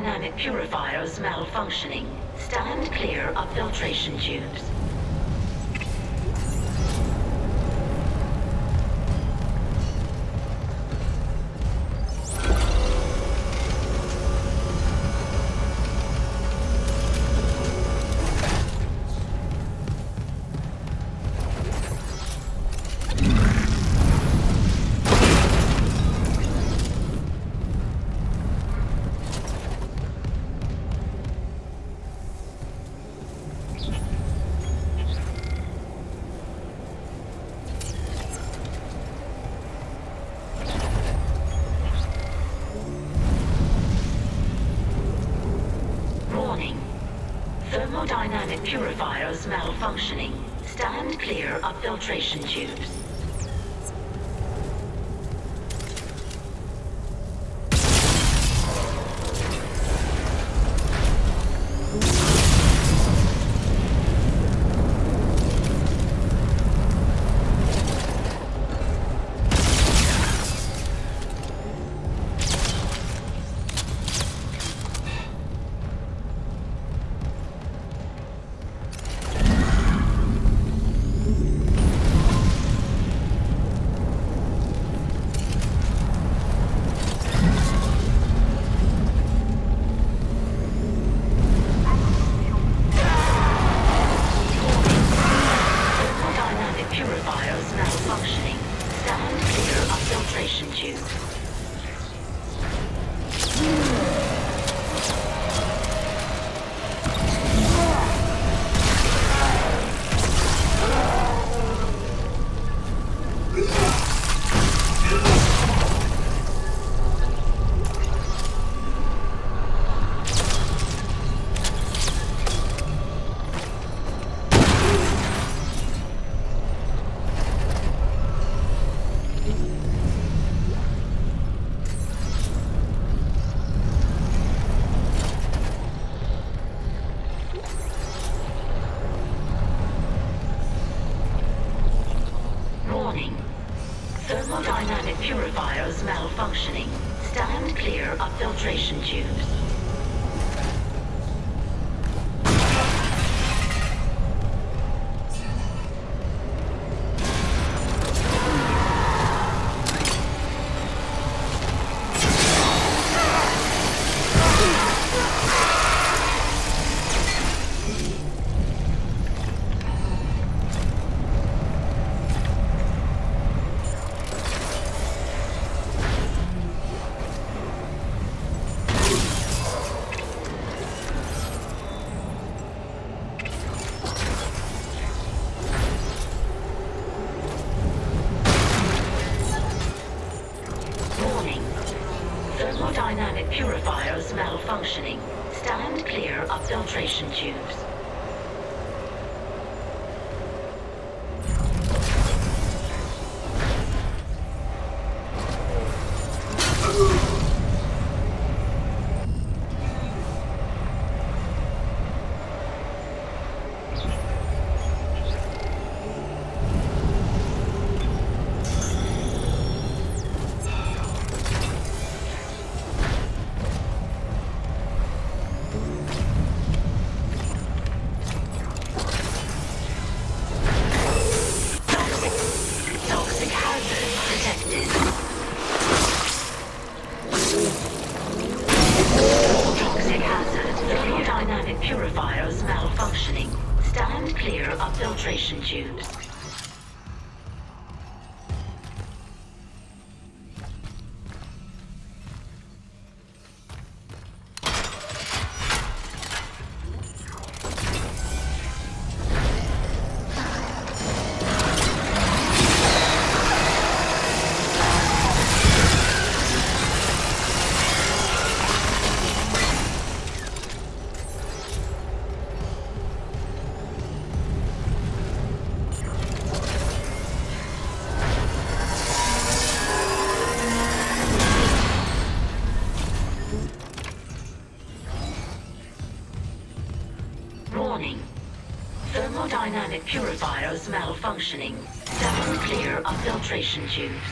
dynamic purifiers malfunctioning. Stand clear of filtration tubes. Dynamic purifiers malfunctioning. Stand clear of filtration tubes. Purifiers malfunctioning. Stand clear of filtration tubes. Dynamic purifiers malfunctioning. Stand clear of filtration tubes. Dynamic purifiers malfunctioning. Stand clear of filtration tubes.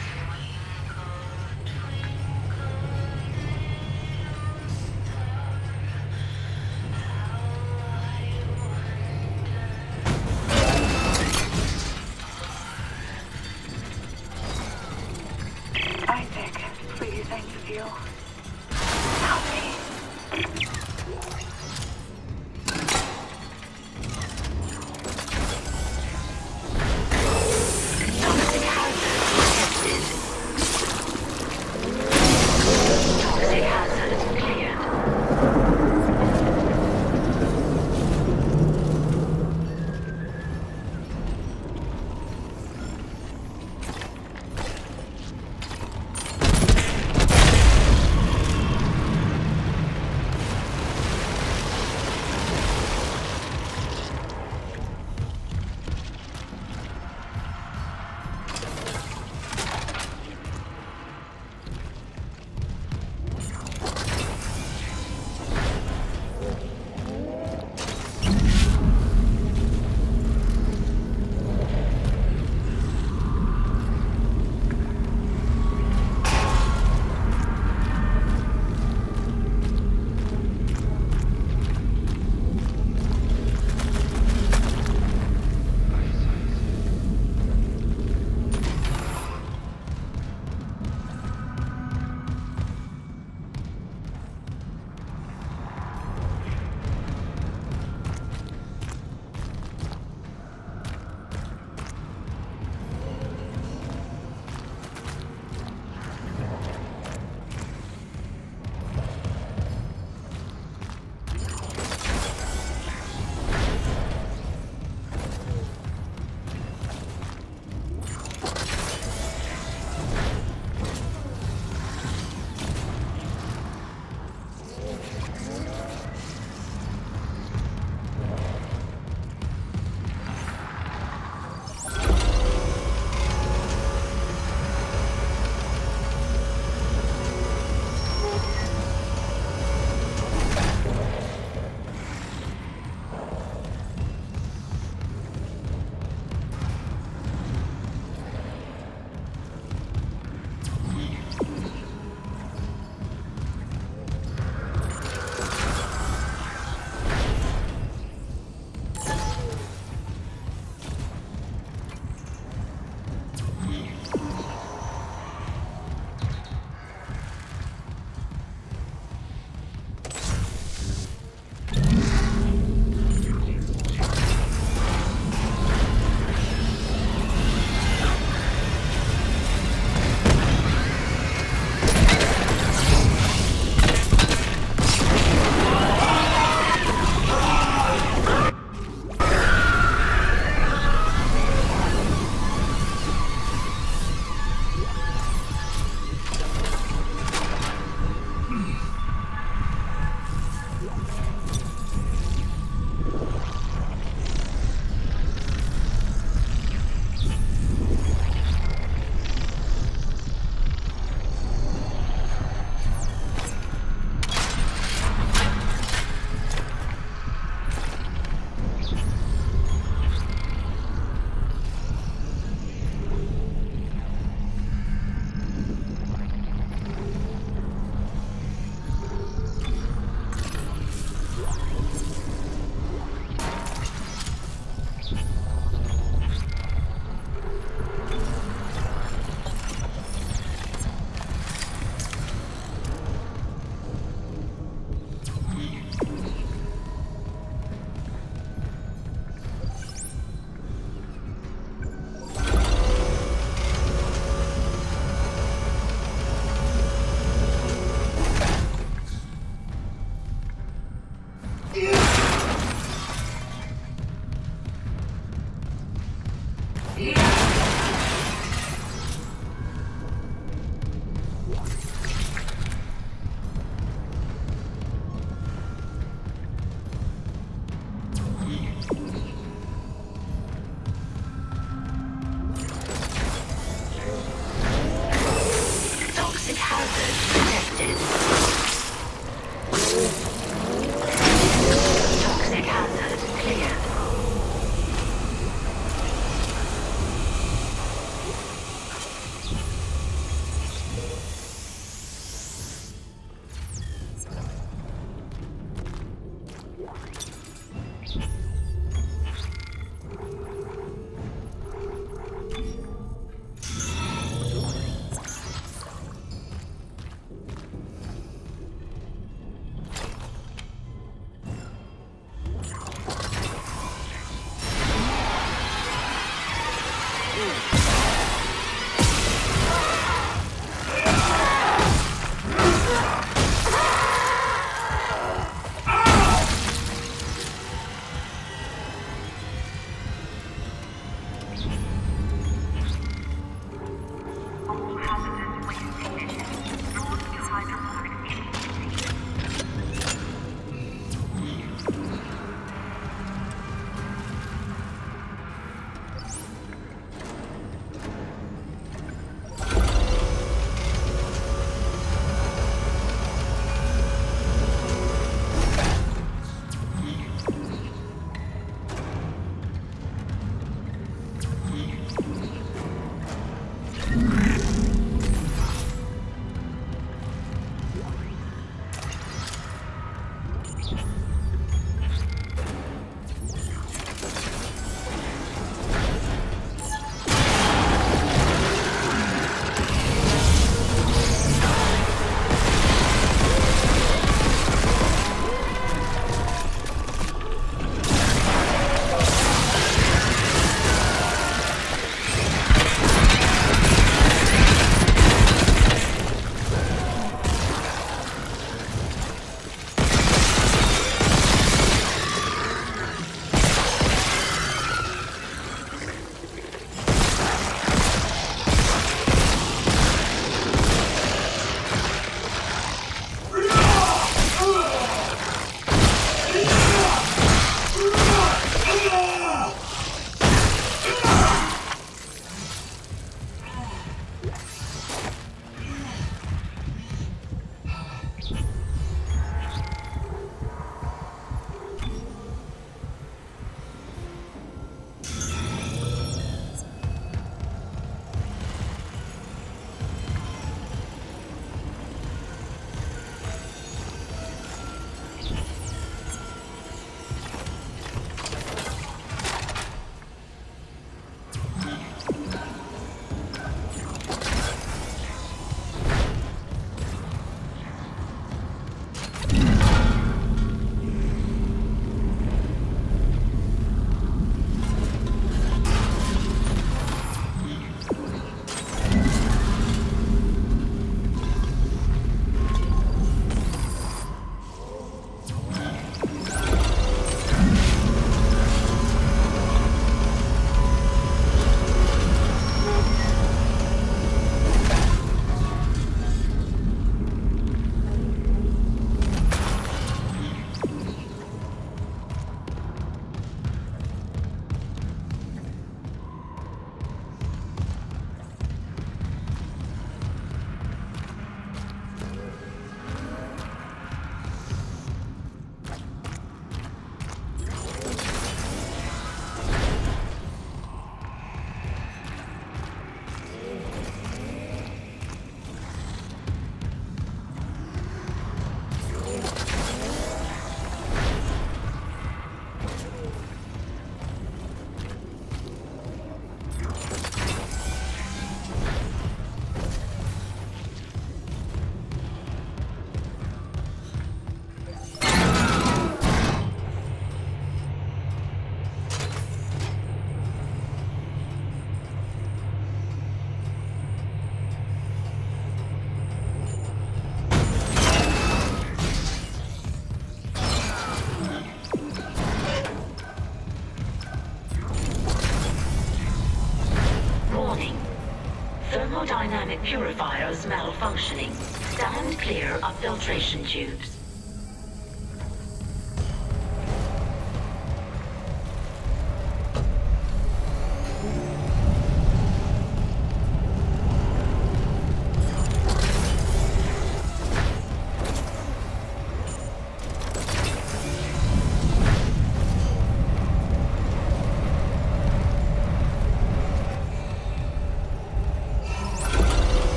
automatic purifiers malfunctioning. Stand clear of filtration tubes.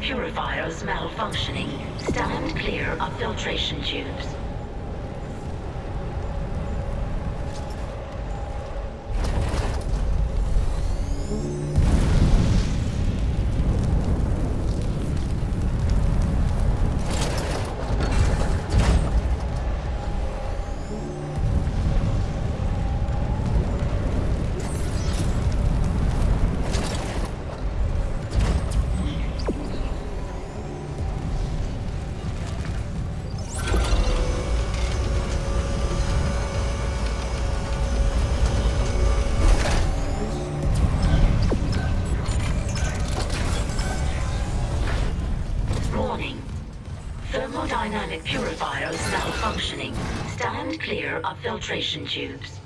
Purifiers malfunctioning. Stand clear of filtration tubes. Dynamic purifiers malfunctioning. Stand clear of filtration tubes.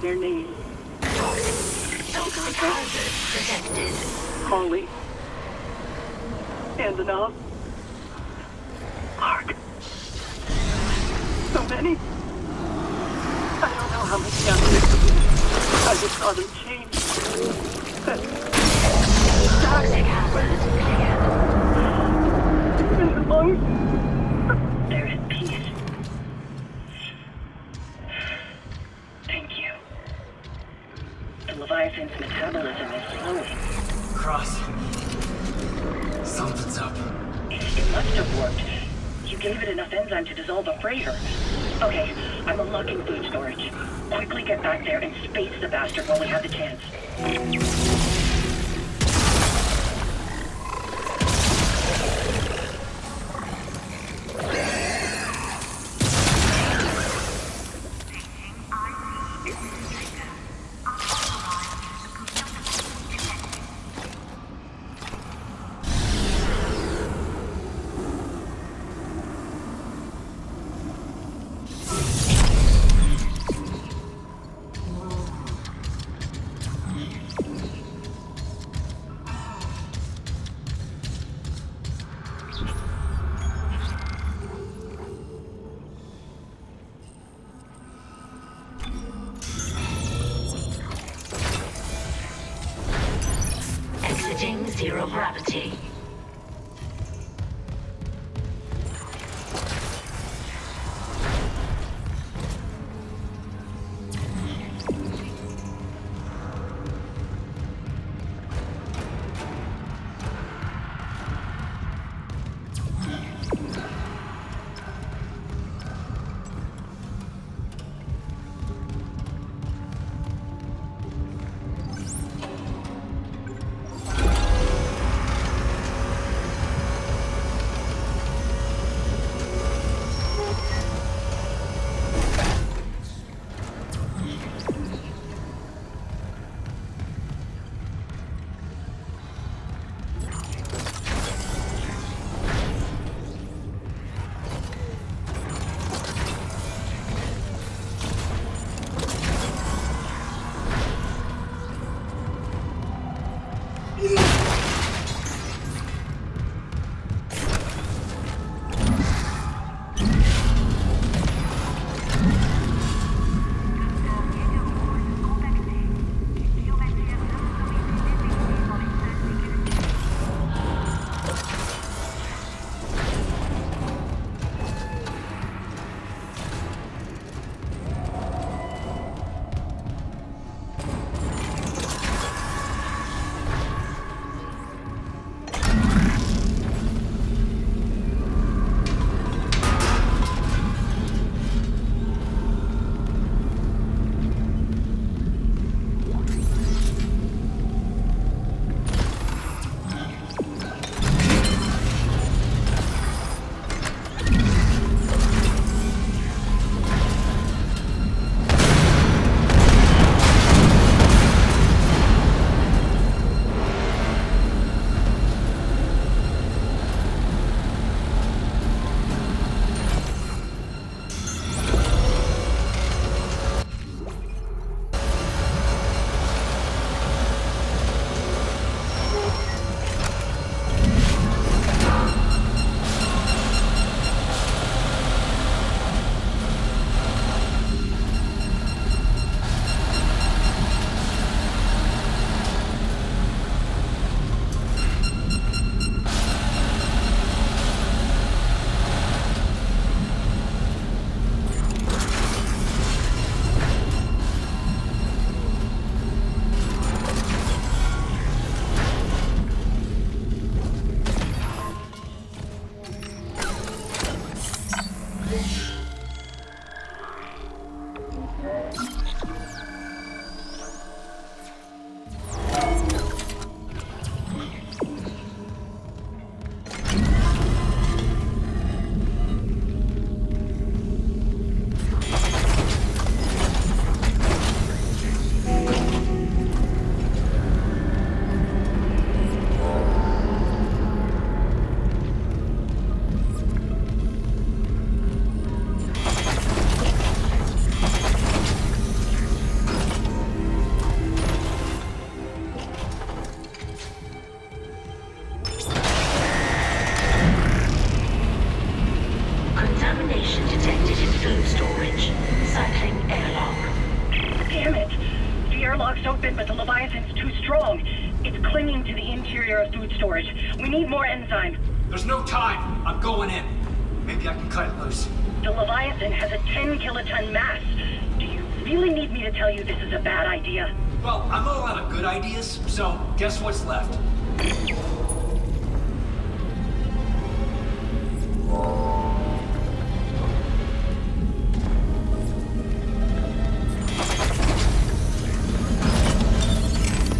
their name. Elder Carver detected. Holy. And enough. Mark. So many. I don't know how many I just saw them change. They're at peace. Thank you. The Leviathan's metabolism is slowing. Cross. Something's up. It must have worked. You gave it enough enzyme to dissolve a freighter. Okay, I'm unlocking food storage. Quickly get back there and space the bastard while we have the chance. airlock's open, but the Leviathan's too strong. It's clinging to the interior of food storage. We need more enzyme. There's no time. I'm going in. Maybe I can cut it loose. The Leviathan has a 10 kiloton mass. Do you really need me to tell you this is a bad idea? Well, I'm all out of good ideas, so guess what's left?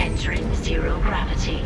Entering zero gravity.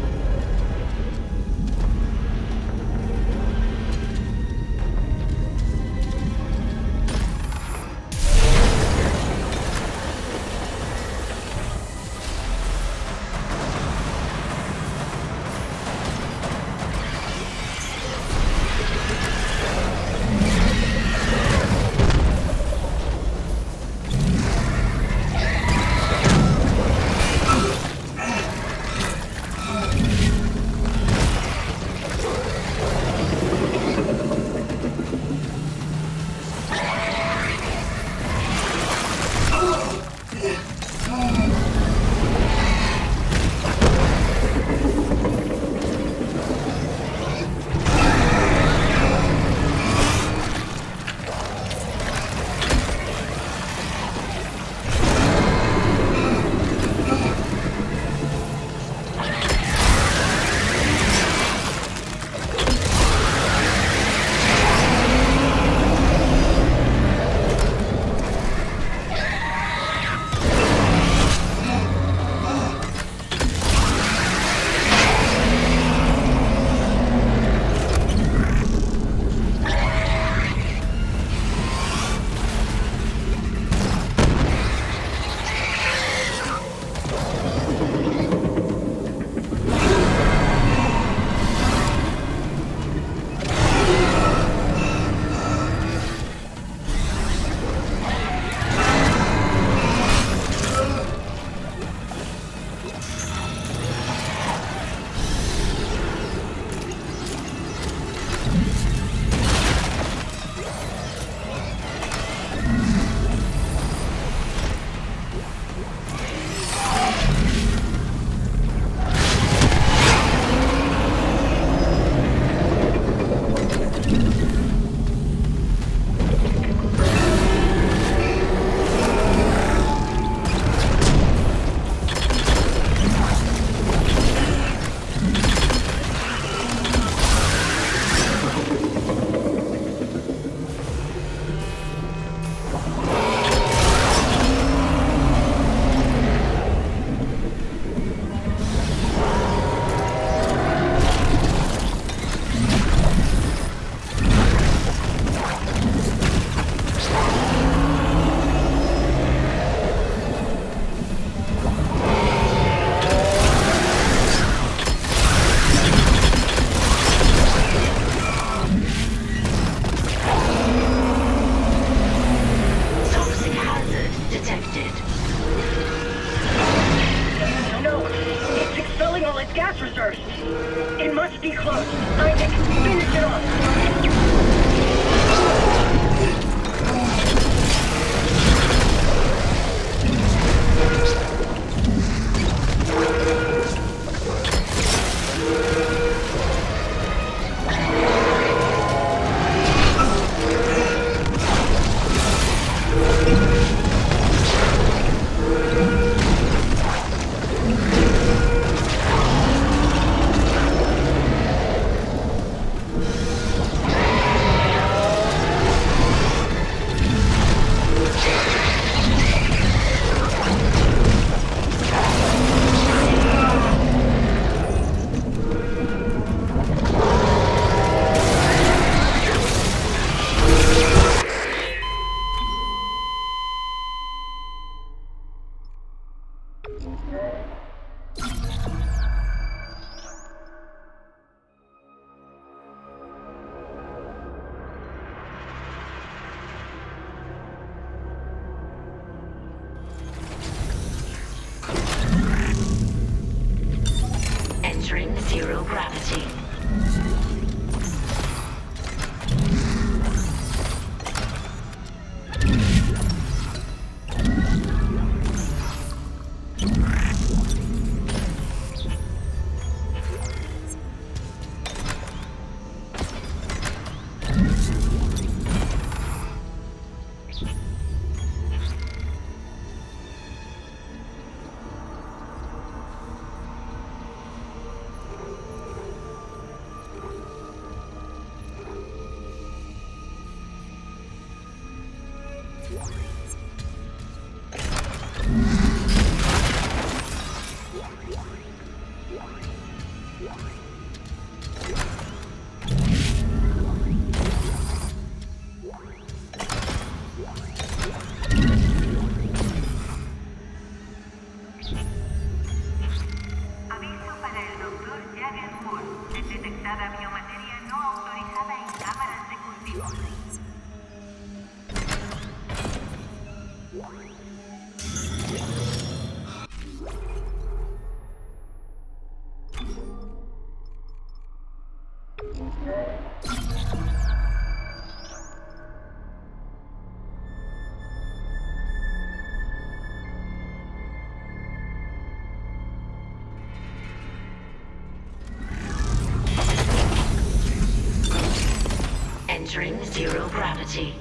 Entering zero gravity.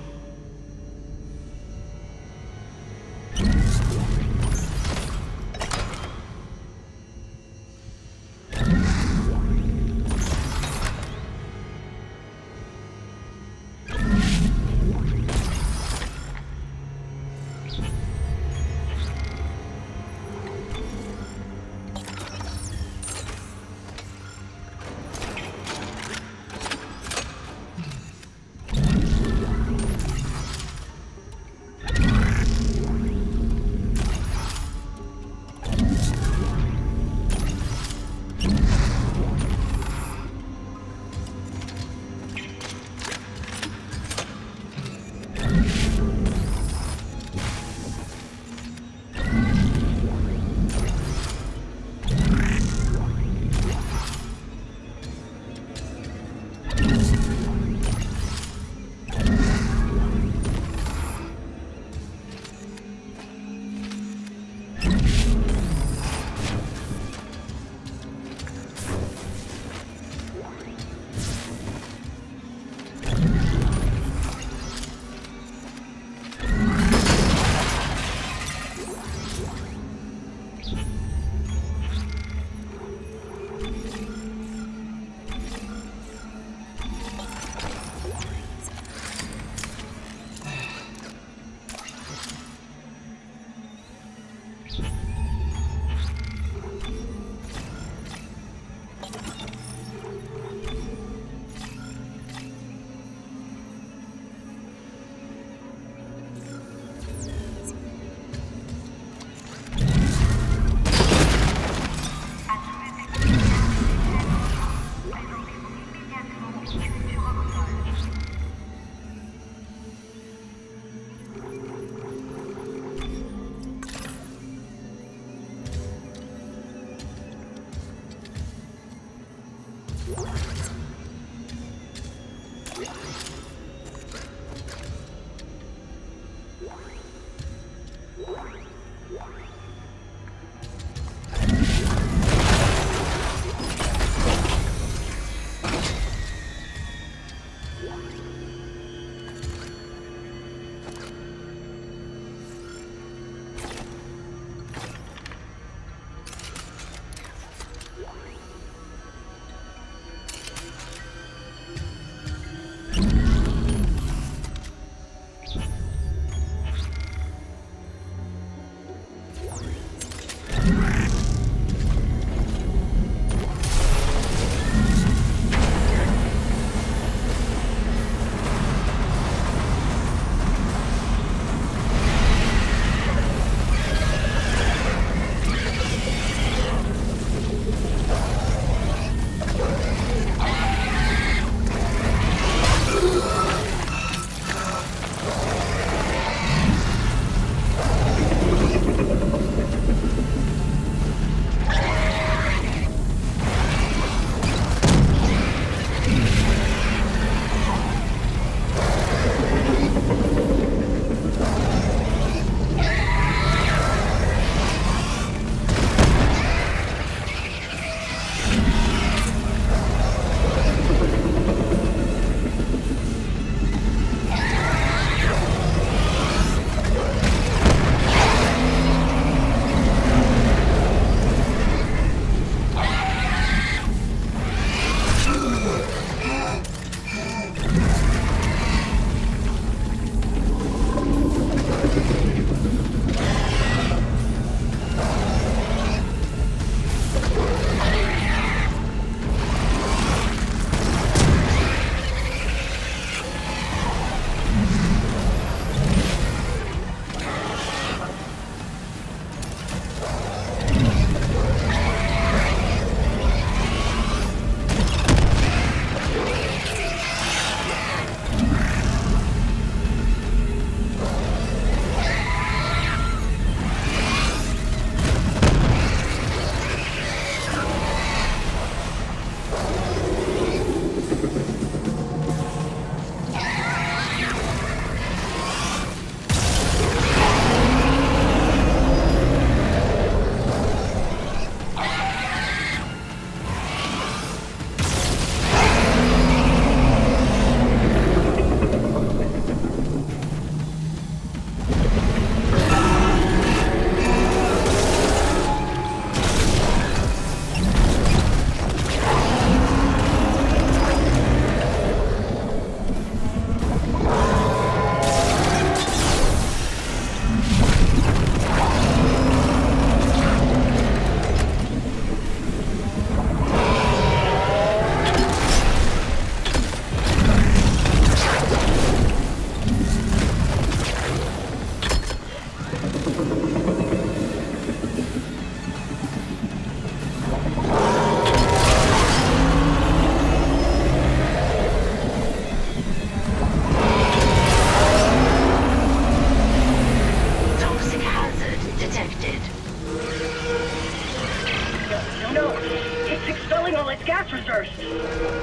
Those gas reserves.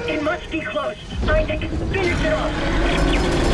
It must be close. Isaac, finish it off.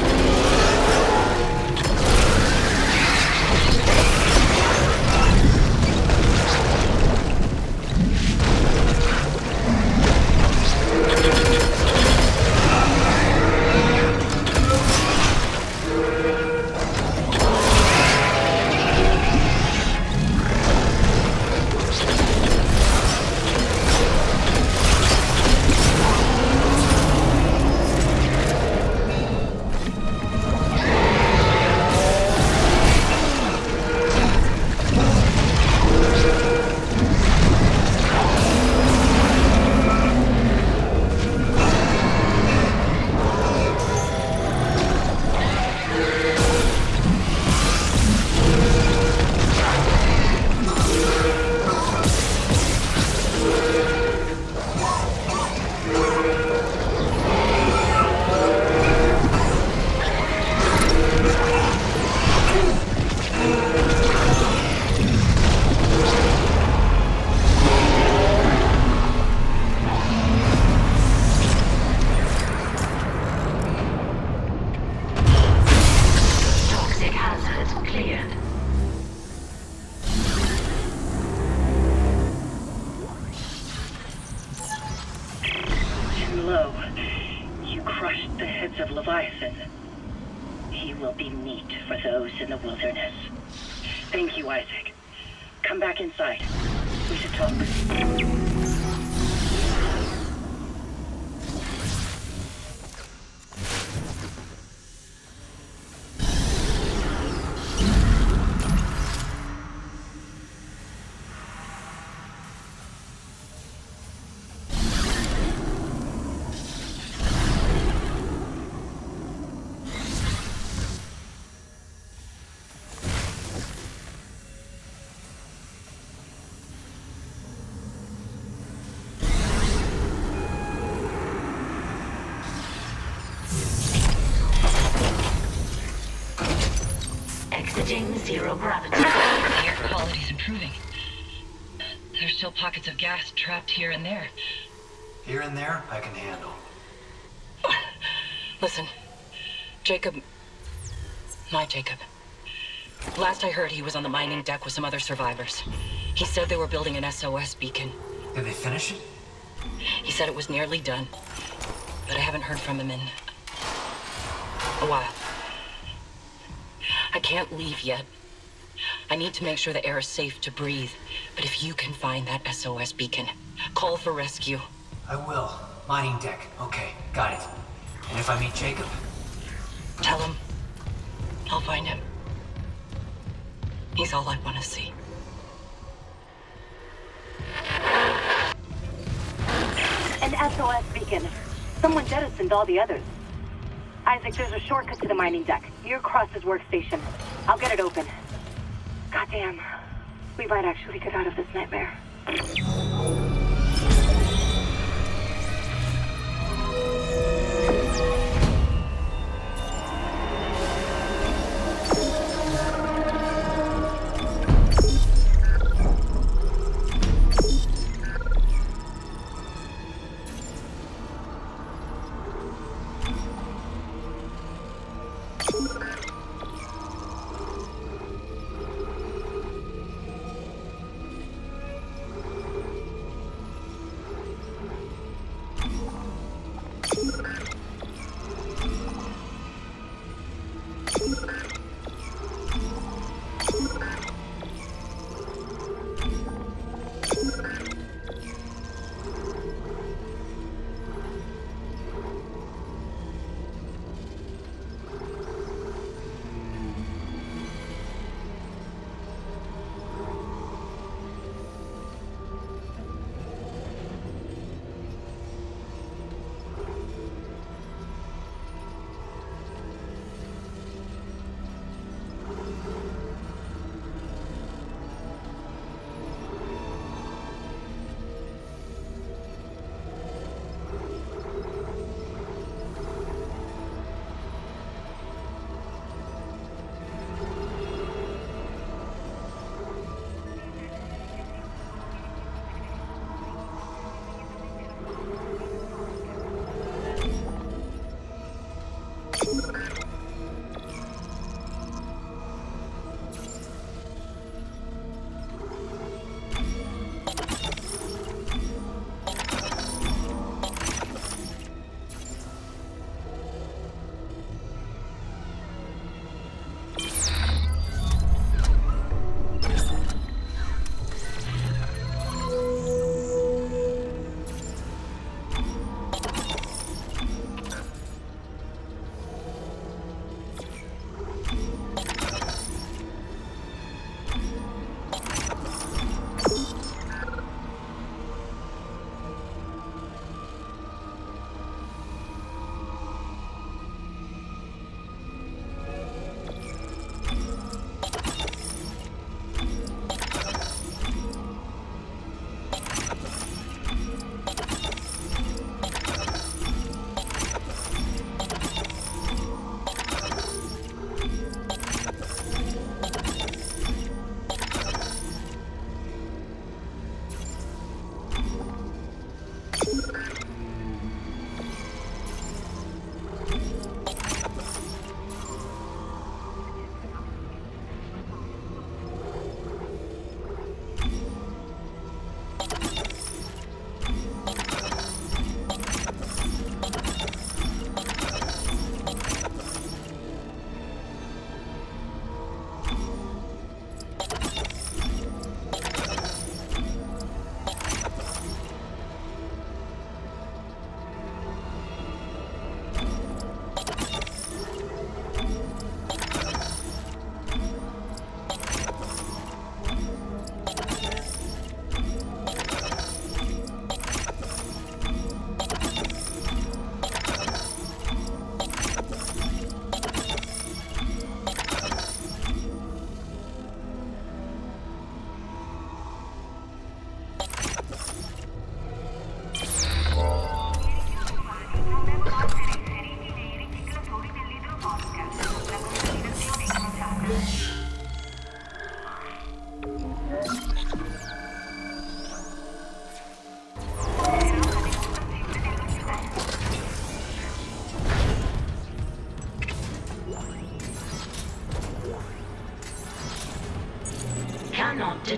Zero gravity. Air quality's improving. There's still pockets of gas trapped here and there. Here and there, I can handle. Listen, Jacob... my Jacob. Last I heard, he was on the mining deck with some other survivors. He said they were building an SOS beacon. Did they finish it? He said it was nearly done. But I haven't heard from him in... a while. I can't leave yet. I need to make sure the air is safe to breathe. But if you can find that SOS beacon, call for rescue. I will. Mining deck. Okay, got it. And if I meet Jacob? Tell him. I'll find him. He's all I want to see. An SOS beacon. Someone jettisoned all the others. Isaac, there's a shortcut to the mining deck, near Cross's workstation. I'll get it open. Goddamn. We might actually get out of this nightmare.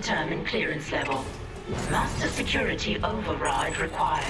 Determine clearance level. Master security override required.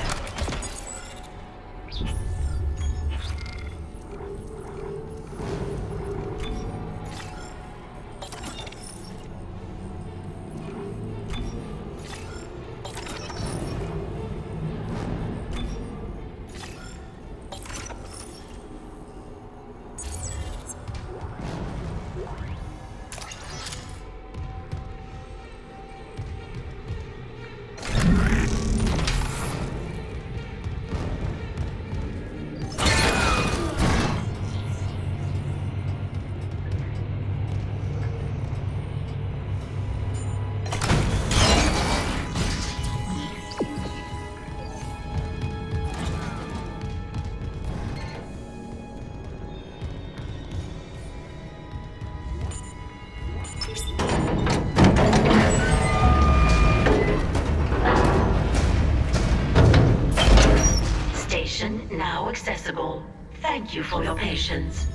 Accessible. Thank you for your patience.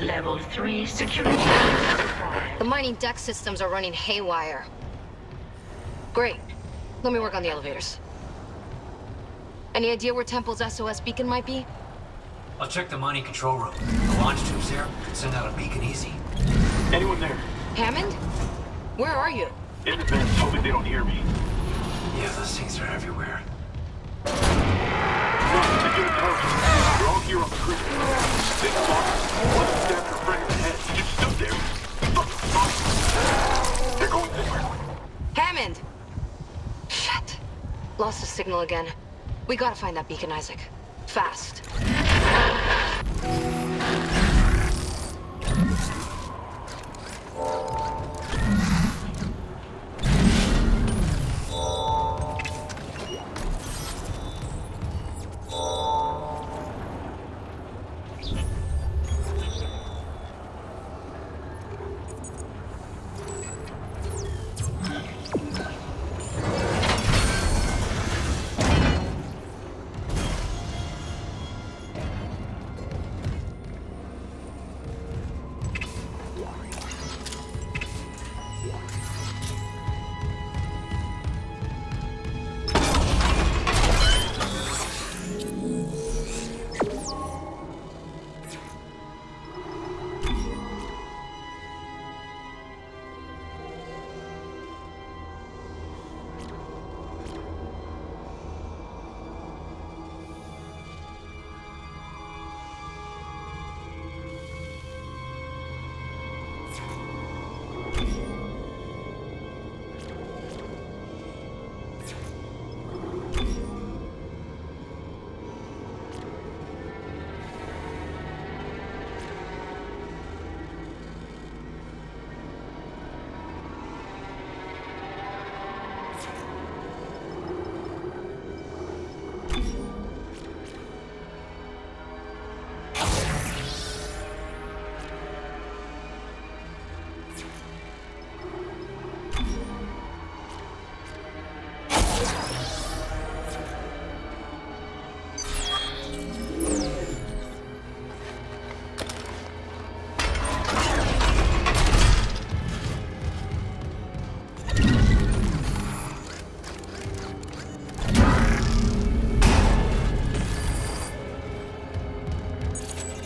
Level 3 security. The mining deck systems are running haywire. Great. Let me work on the elevators. Any idea where Temple's SOS beacon might be? I'll check the mining control room. The launch tubes there could send out a beacon easy. Anyone there? Hammond? Where are you? In the vents, hoping they don't hear me. Yeah, those things are everywhere. We're all here on the crew. This monster wants to stab your friend in the head. You stood there. Fuck. They're going this way. Hammond! Shit. Lost the signal again. We gotta find that beacon, Isaac. Fast.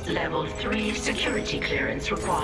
Level 3 security clearance required.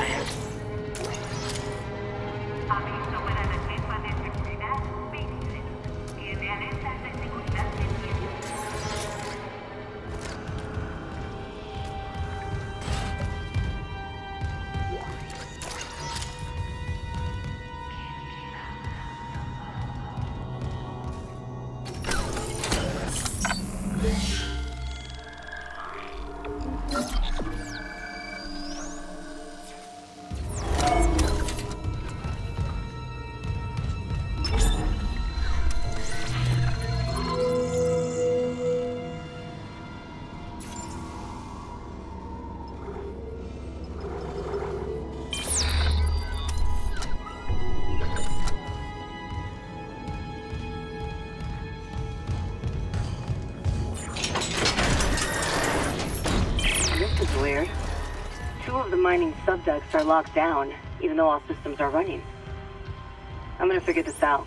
of the mining subducts are locked down, even though all systems are running. I'm gonna figure this out.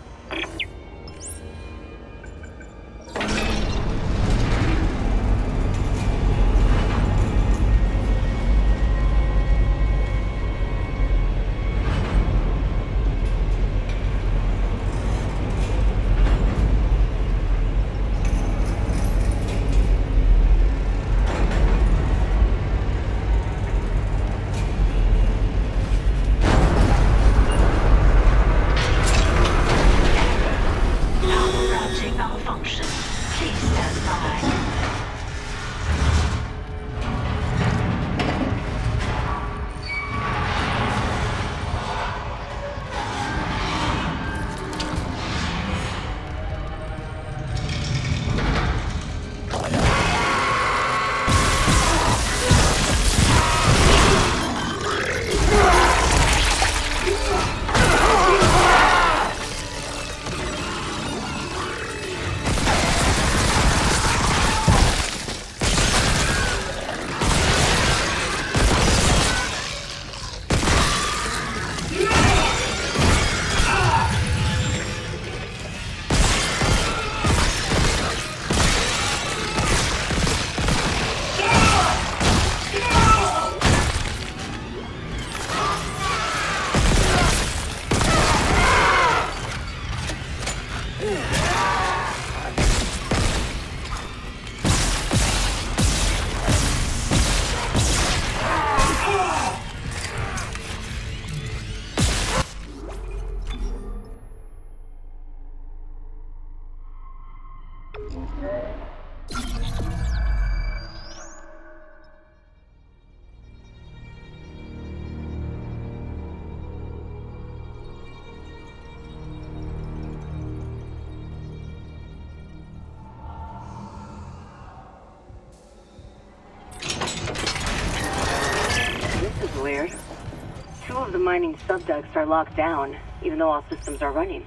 Mining subducts are locked down, even though all systems are running.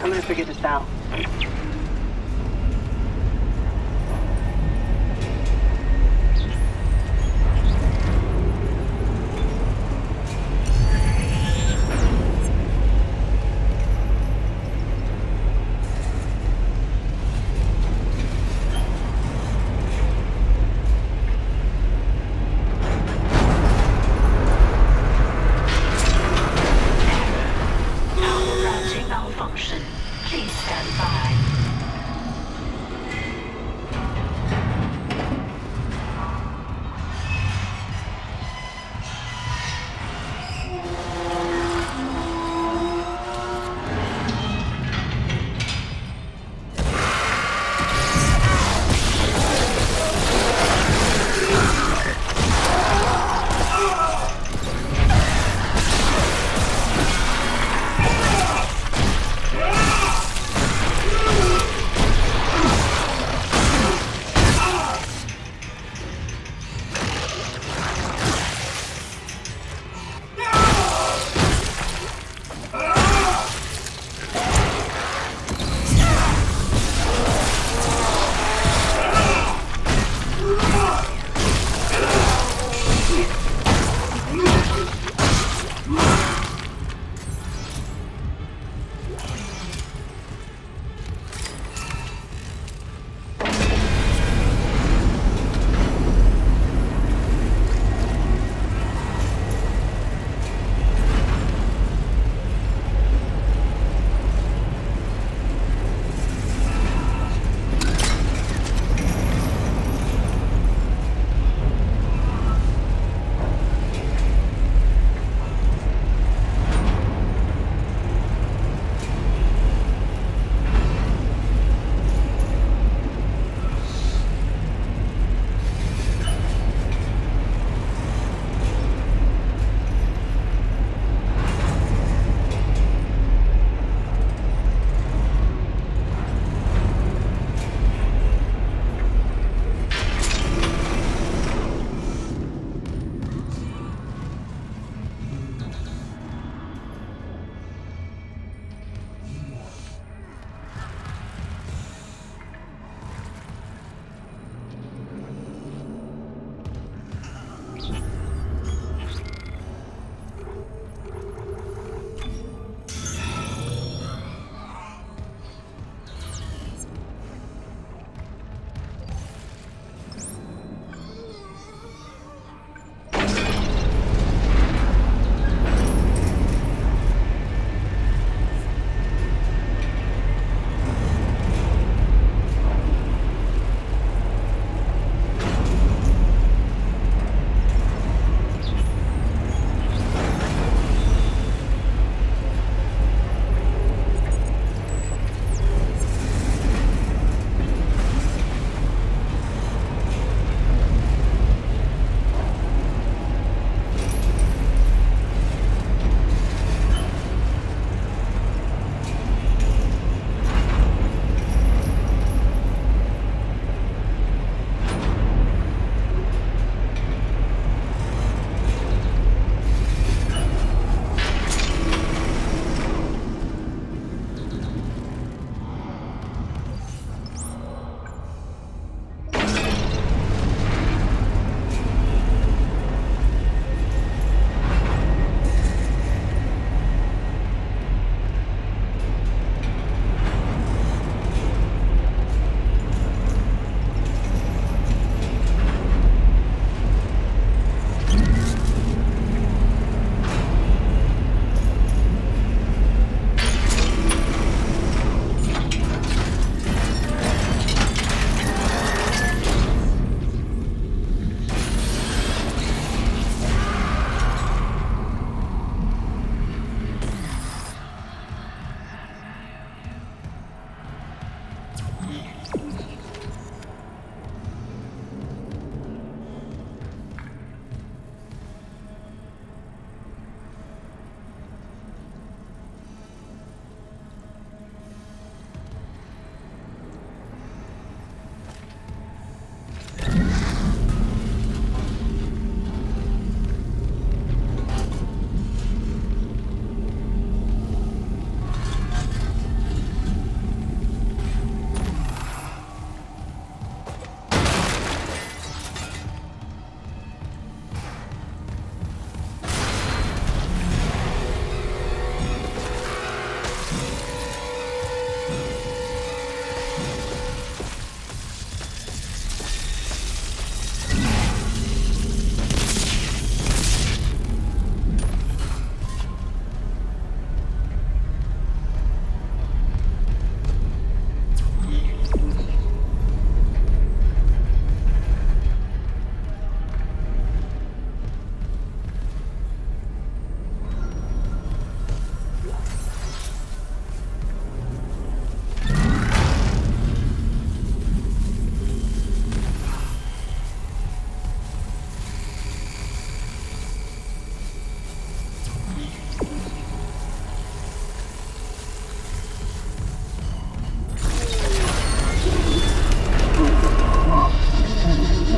I'm gonna figure this out. Please stand by.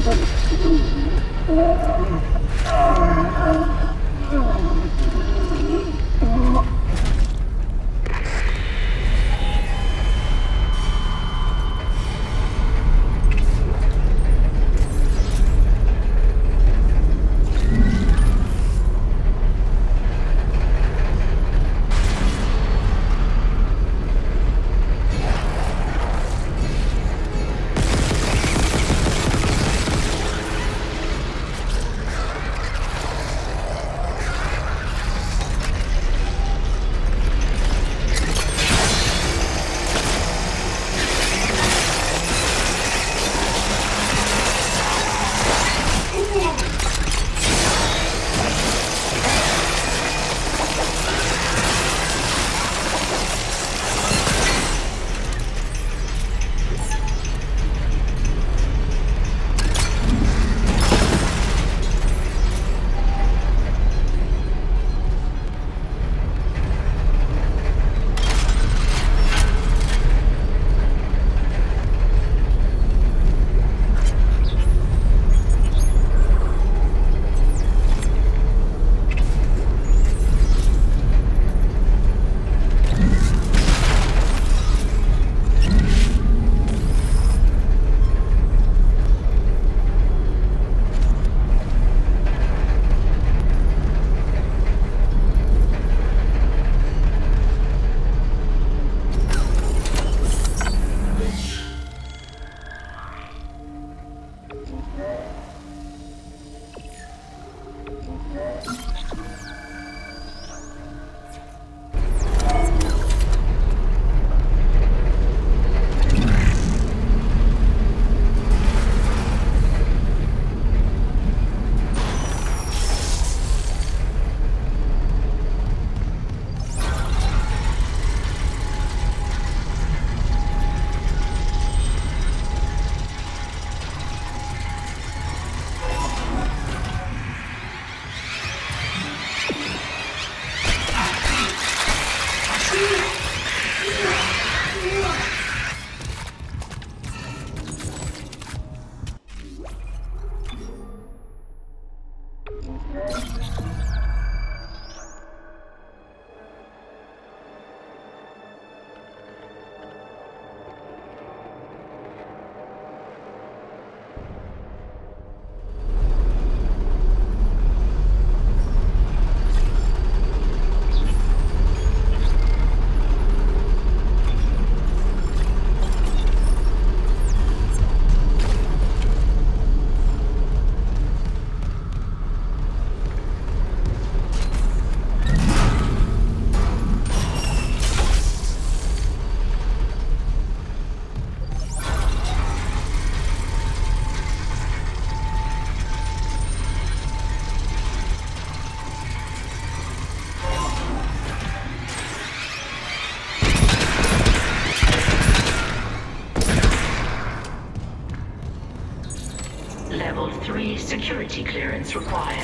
Security clearance required.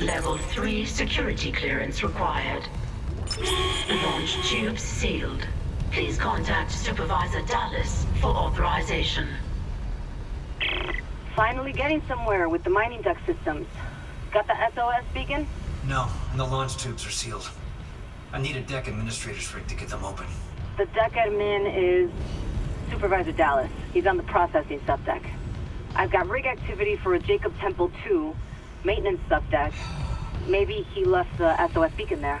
Level 3 security clearance required. Launch tubes sealed. Please contact Supervisor Dallas for authorization. Finally getting somewhere with the mining duct systems. Got the SOS beacon? No, and the launch tubes are sealed. I need a deck administrator's rig to get them open. The deck admin is Supervisor Dallas. He's on the processing subdeck. I've got rig activity for a Jacob Temple 2. Maintenance subdeck. Maybe he left the SOS beacon there.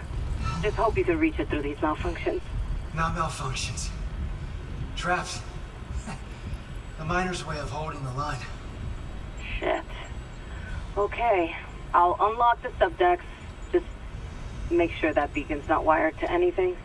Just hope you can reach it through these malfunctions. Not malfunctions. Traps. The miner's way of holding the line. Shit. Okay. I'll unlock the subdecks. Just make sure that beacon's not wired to anything.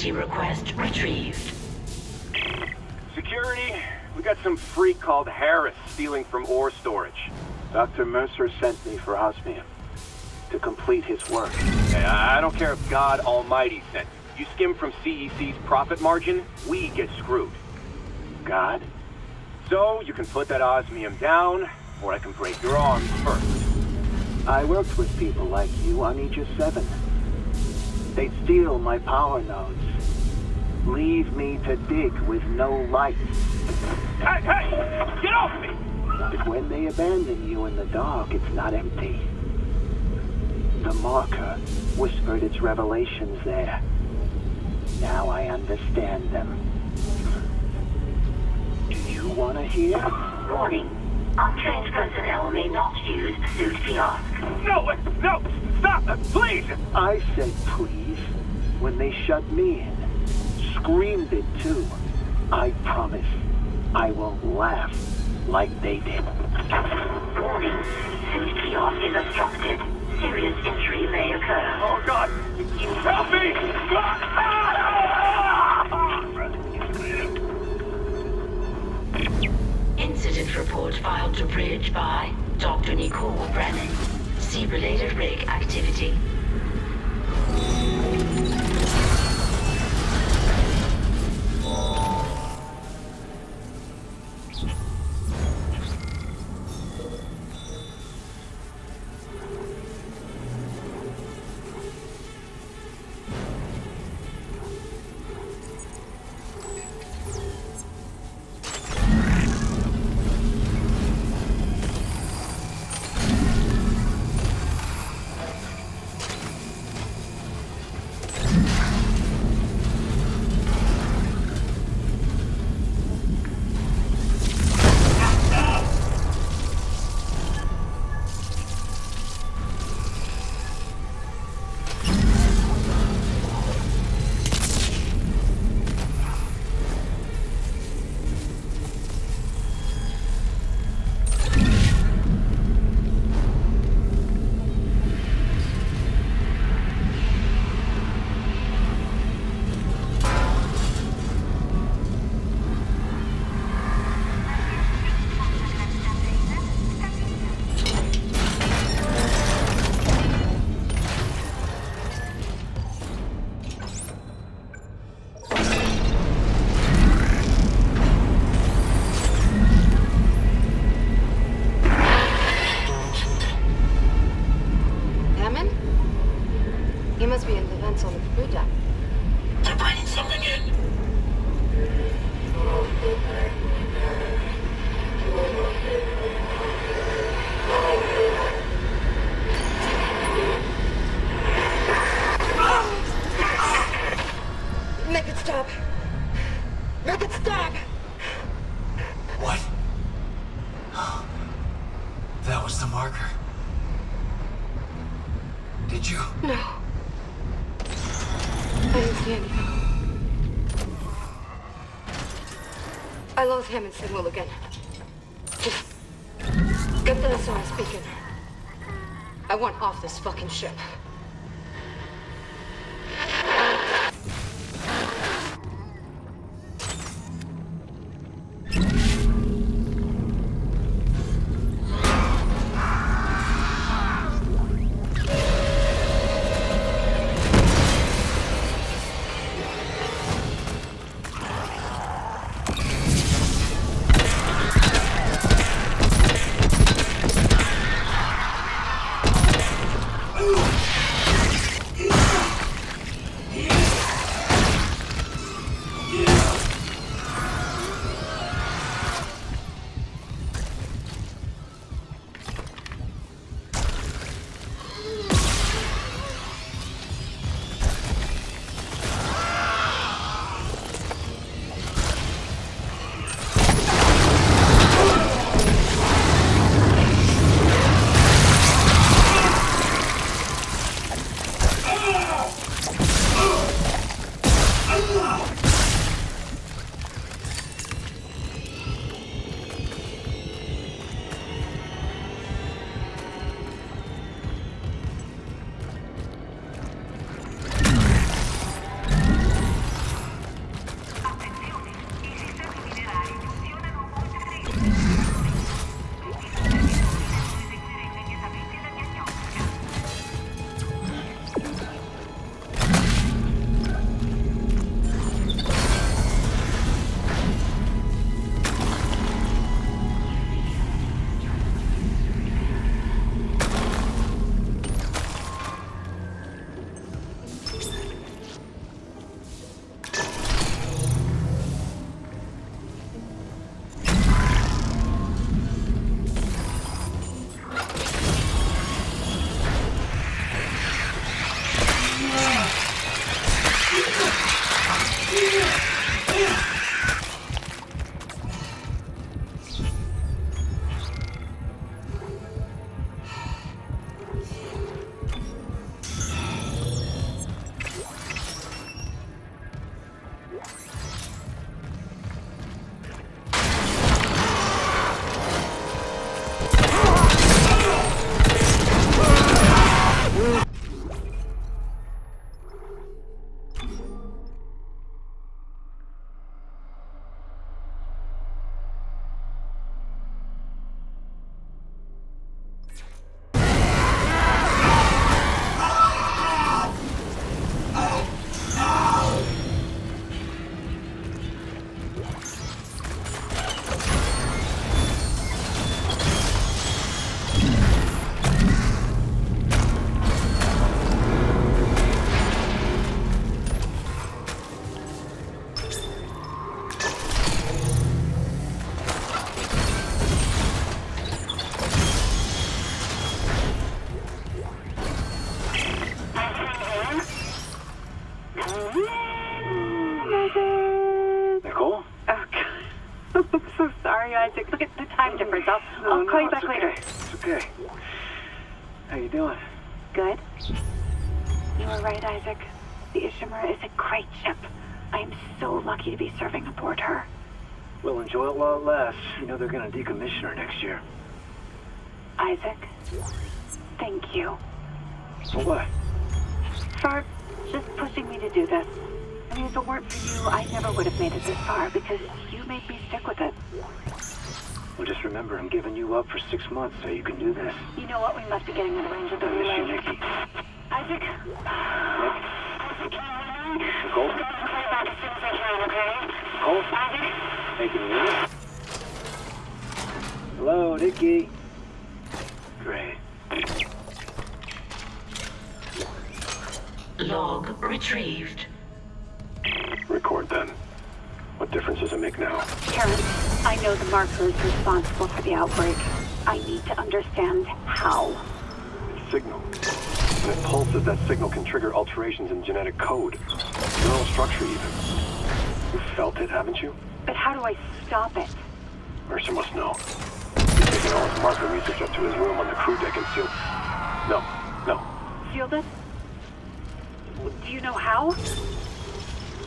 security request retrieved. Security, we got some freak called Harris stealing from ore storage. Dr. Mercer sent me for osmium to complete his work. Hey, I don't care if God Almighty sent you. You skim from CEC's profit margin, we get screwed. God? So you can put that osmium down, or I can break your arms first. I worked with people like you on Aegis 7. They'd steal my power nodes. Leave me to dig with no light. Hey, hey! Get off me! But when they abandon you in the dark, it's not empty. The marker whispered its revelations there. Now I understand them. Do you want to hear? Warning. Untrained personnel may not use pursuit kiosk. No! No! Stop! Please! I said please when they shut me in. Screamed it too. I promise I won't laugh like they did. Warning. Pursuit kiosk is obstructed. Serious injury may occur. Oh God! Help me! Incident report filed to bridge by Dr. Nicole Brennan. See related rig activity. Hammond signal again. Just get the SOS beacon. I want off this fucking ship. Ooh! Isaac. Look at the time difference. I'll call you back later. It's okay. How you doing? Good. You were right, Isaac. The Ishimura is a great ship. I am so lucky to be serving aboard her. We'll enjoy it while it lasts. You know they're going to decommission her next year. Isaac, thank you. For what? For just pushing me to do this. I mean, if it weren't for you, I never would have made it this far, because you made me stick with it. Well, just remember, I'm giving you up for 6 months so you can do this. You know what? We must be getting in range of the relay. Isaac? Nick? Nicole? Nicole? Isaac? Hey, can you hear me? Hello, Nikki. Great. Log retrieved. Record then. What difference does it make now? Harris, I know the marker is responsible for the outbreak. I need to understand how. It's signal. When it pulses, that signal can trigger alterations in genetic code. Neural structure even. You've felt it, haven't you? But how do I stop it? Mercer must know. He's taking all his marker research up to his room on the crew deck and sealed... No. Sealed it? Do you know how?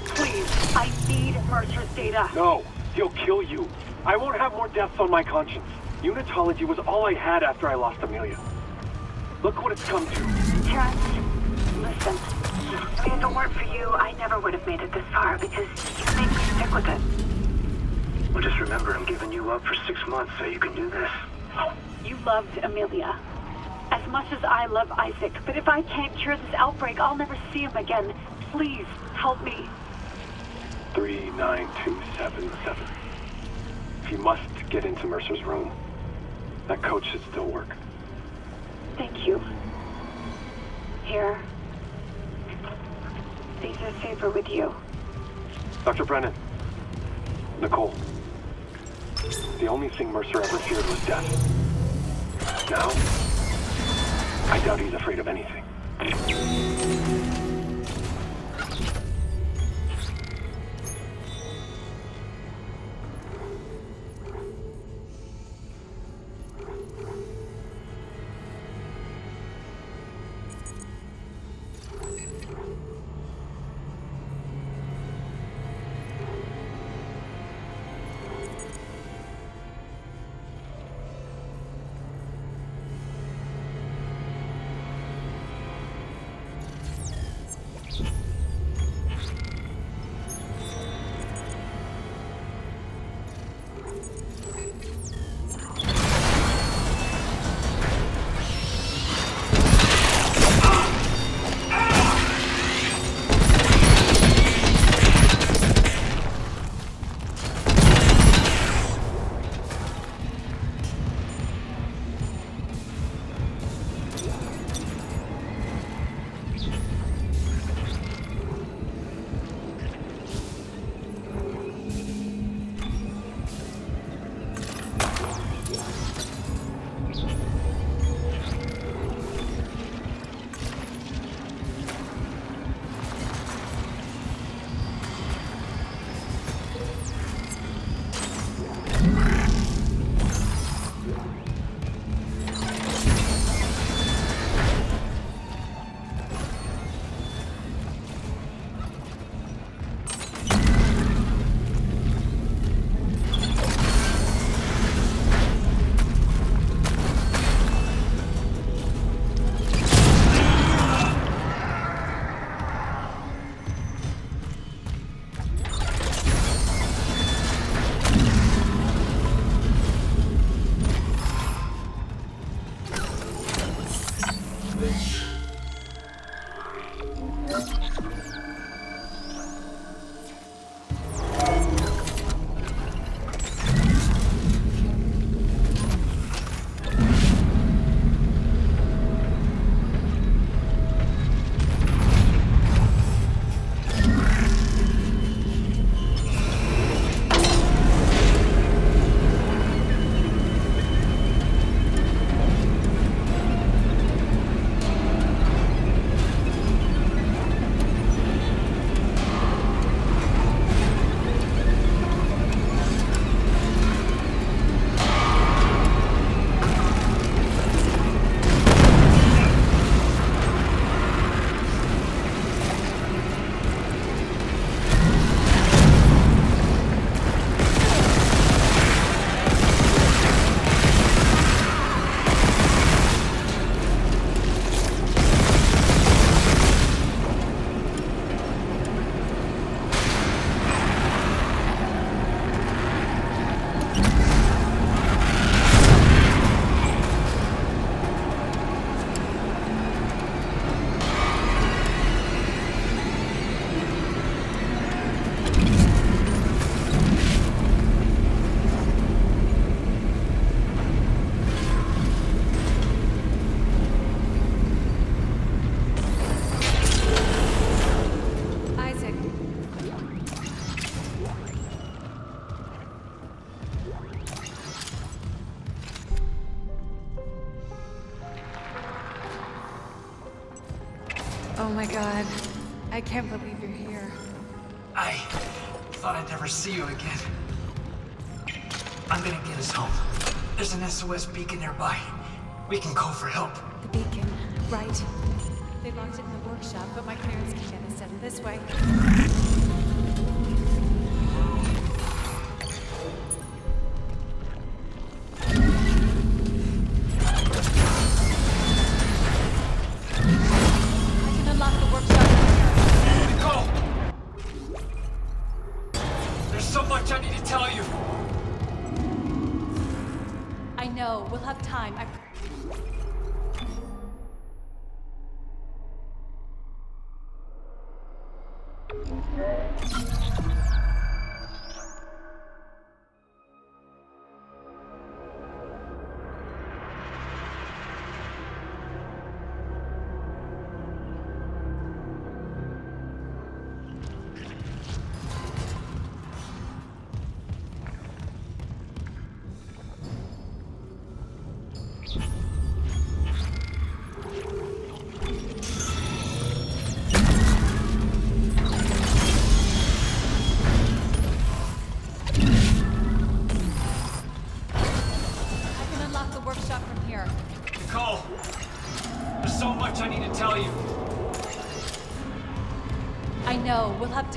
Please, I need Mercer's data. No, he'll kill you. I won't have more deaths on my conscience. Unitology was all I had after I lost Amelia. Look what it's come to. Terrence, listen. If it weren't for you, I never would have made it this far, because you made me stick with it. Well, just remember, I'm giving you up for 6 months so you can do this. You loved Amelia. As much as I love Isaac, but if I can't cure this outbreak, I'll never see him again. Please, help me. 39277. You must get into Mercer's room. That code should still work. Thank you. Here. These are safer with you. Dr. Brennan. Nicole. The only thing Mercer ever feared was death. Now, I doubt he's afraid of anything. my god. I can't believe you're here. I thought I'd never see you again. I'm gonna get us home. There's an SOS beacon nearby. We can call for help. The beacon, right. They locked it in the workshop, but my clearance can get us in this way.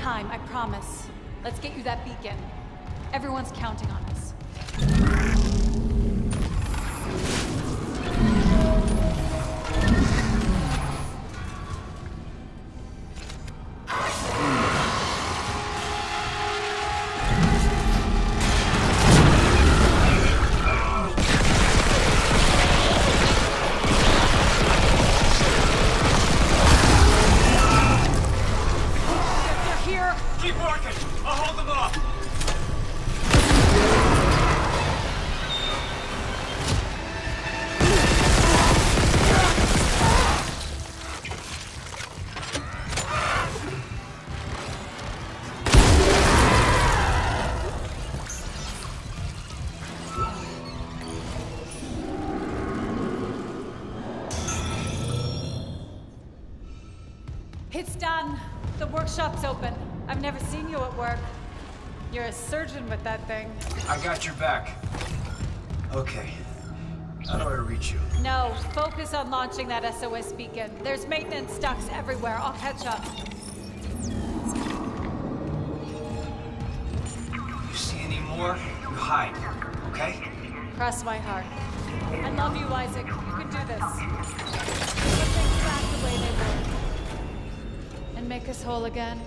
I promise. Let's get you that beacon. Everyone's counting on us. Shop's open. I've never seen you at work. You're a surgeon with that thing. I got your back. Okay. How do I reach you? No, focus on launching that SOS beacon. There's maintenance stocks everywhere. I'll catch up. You see any more, you hide, okay? Cross my heart. I love you, Isaac. You can do this. Get things back the way they were. Make us whole again.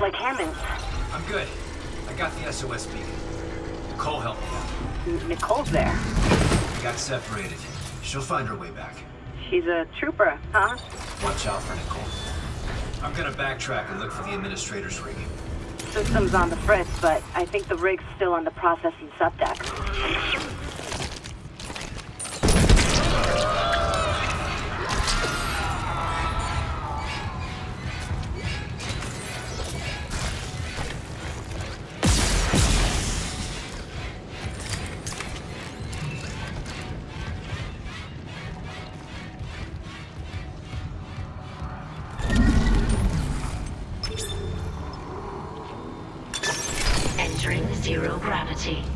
Like Hammond. I'm good. I got the SOS beacon. Nicole helped me out. Nicole's there. We got separated. She'll find her way back. She's a trooper, huh? Watch out for Nicole. I'm gonna backtrack and look for the administrator's rig. System's on the fritz, but I think the rig's still on the processing subdeck. emergency.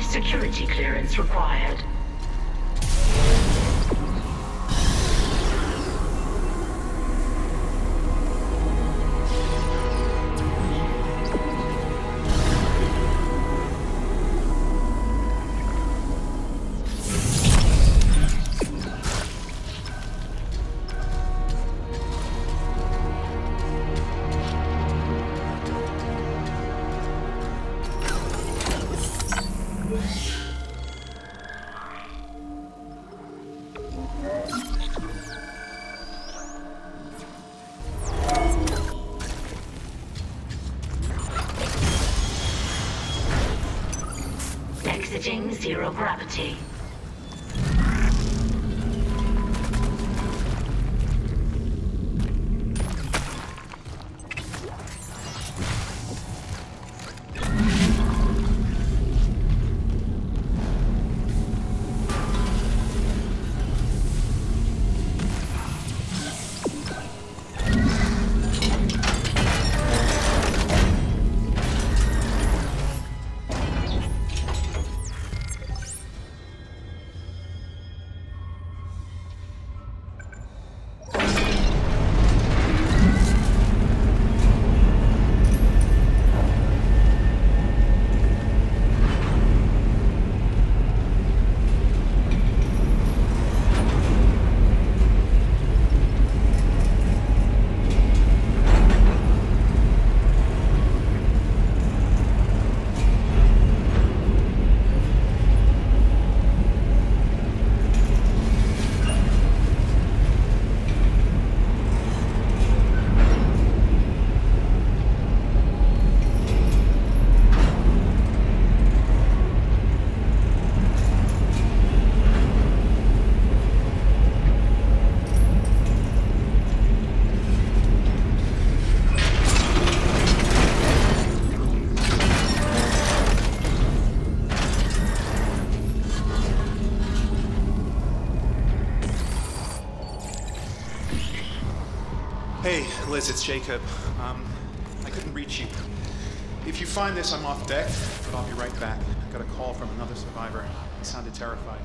Security clearance required. Exiting zero gravity. Liz, it's Jacob. I couldn't reach you. If you find this, I'm off deck, but I'll be right back. I got a call from another survivor. He sounded terrified.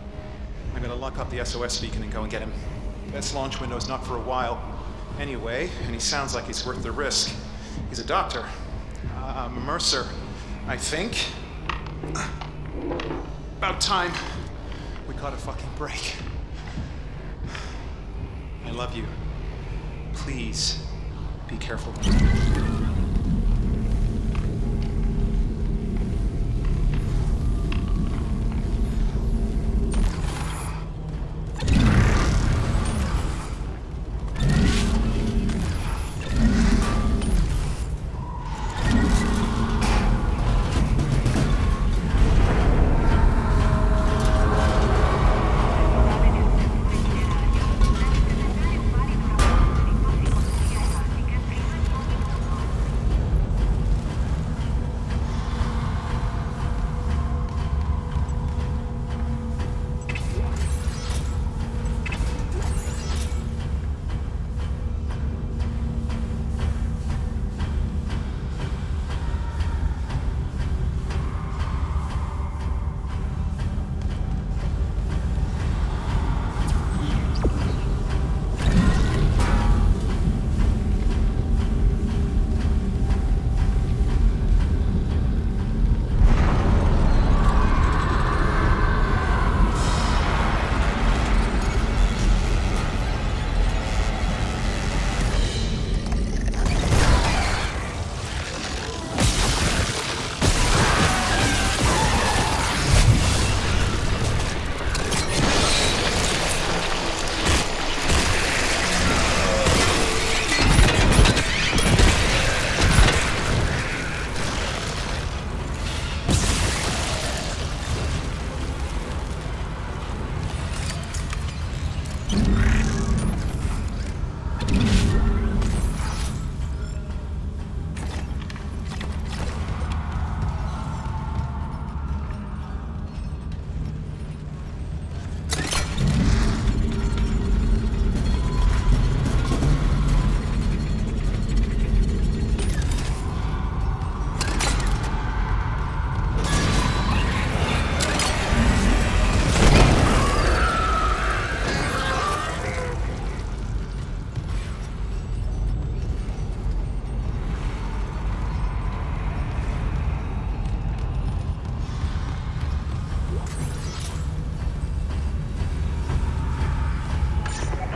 I'm gonna lock up the SOS beacon and go and get him. Best launch window's not for a while anyway, and he sounds like he's worth the risk. He's a doctor. Mercer, I think. About time we got a fucking break. I love you. Please, be careful.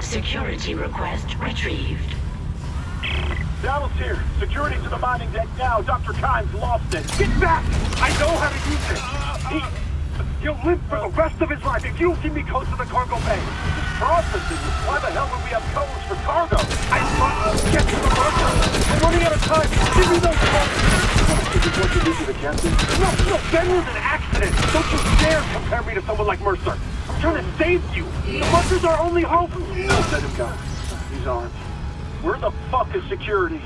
Security request retrieved. Dallas here. Security to the mining deck now. Dr. Kimes lost it. Get back! I know how to use it. He'll live for the rest of his life if you'll see me coast to the cargo bay. This process is why the hell would we have codes for cargo? I must get to the Marker. I'm running out of time. Give me those codes. Is it what you do to the captain? No, Ben was an accident. Don't you dare compare me to someone like Mercer. I'm trying to save you! The Mercer's our only hope! Don't let him go. He's armed. Where the fuck is security?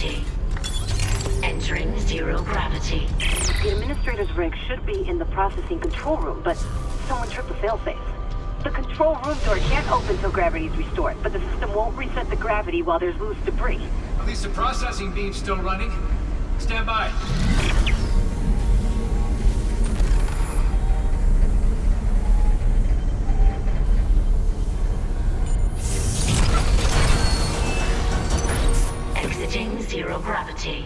gravity. Entering zero gravity. The administrator's rig should be in the processing control room, but someone tripped the failsafe. The control room door can't open till gravity is restored, but the system won't reset the gravity while there's loose debris. At least the processing beam's still running. Stand by. Exiting zero gravity.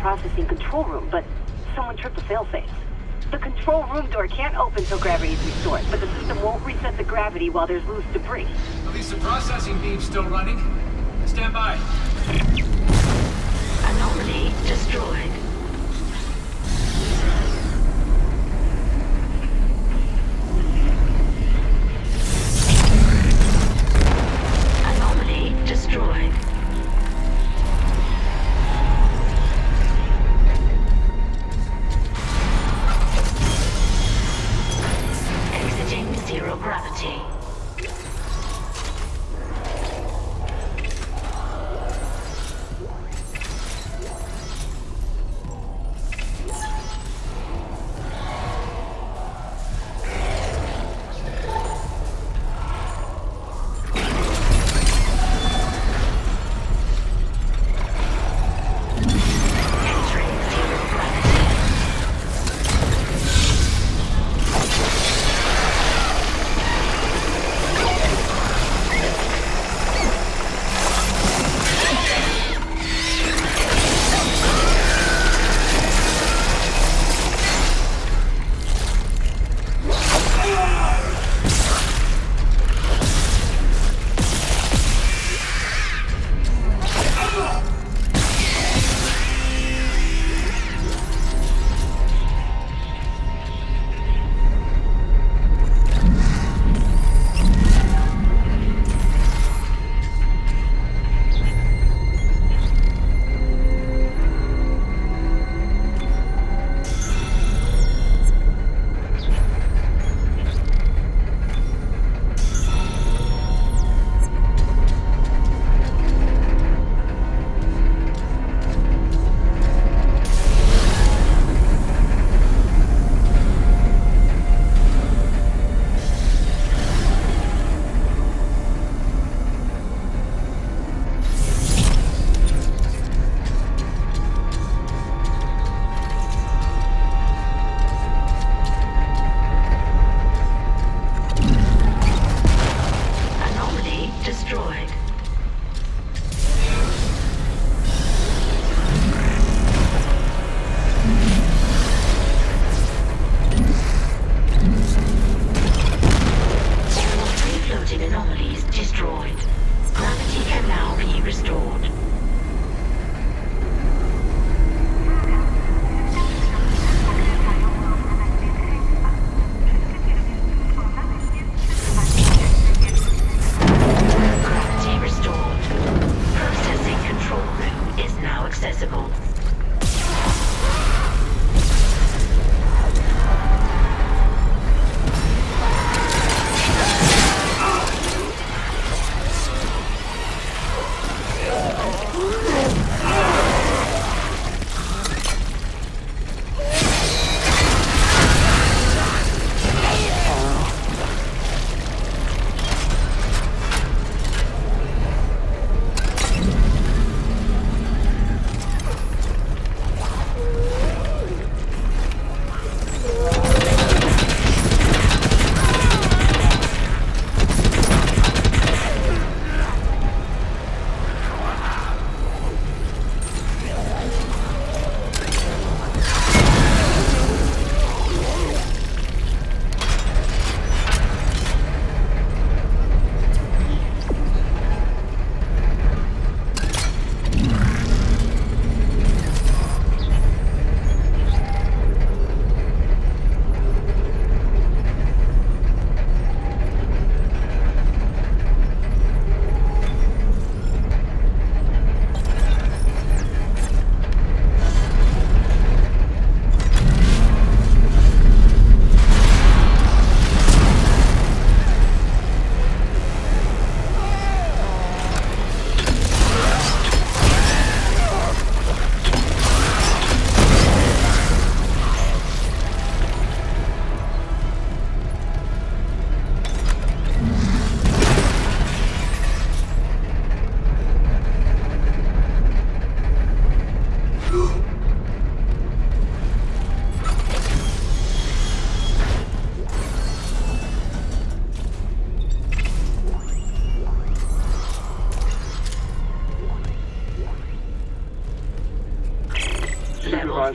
Processing control room, but someone tripped the failsafe. The control room door can't open till gravity is restored, but the system won't reset the gravity while there's loose debris. At least the processing beam's still running. Stand by. Anomaly destroyed.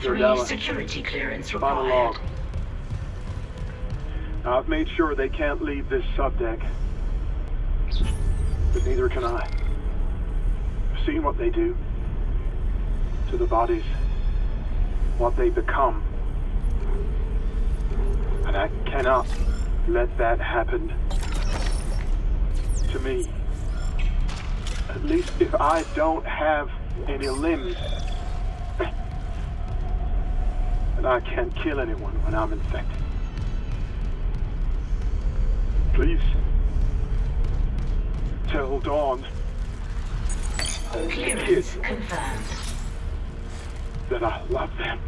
time for Dallas. Security clearance required. Log. I've made sure they can't leave this subdeck. But neither can I. I've seen what they do to the bodies, what they become. And I cannot let that happen to me. At least if I don't have any limbs. And I can't kill anyone when I'm infected. Please, tell Dawn and the kids that I love them.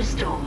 restored.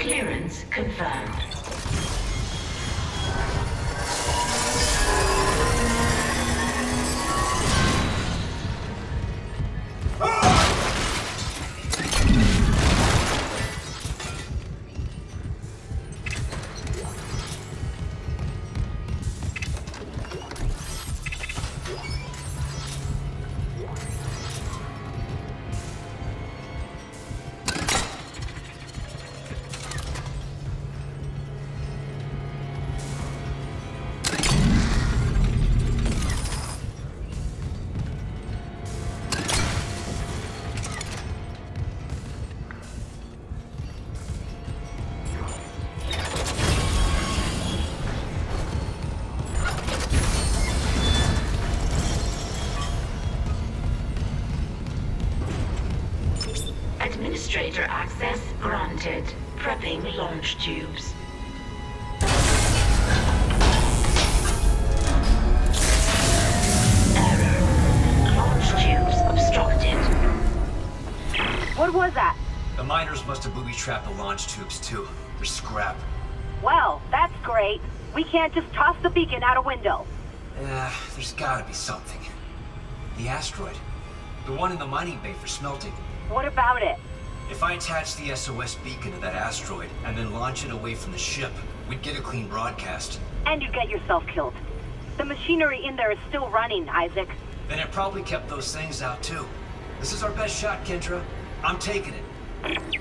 Clearance confirmed. Administrator access granted. Prepping launch tubes. Error. Launch tubes obstructed. What was that? The miners must have booby-trapped the launch tubes too. They're scrap. Well, that's great. We can't just toss the beacon out a window. There's gotta be something. The asteroid. The one in the mining bay for smelting. What about it? If I attach the SOS beacon to that asteroid and then launch it away from the ship, we'd get a clean broadcast. And you'd get yourself killed. The machinery in there is still running, Isaac. Then it probably kept those things out too. This is our best shot, Kendra. I'm taking it.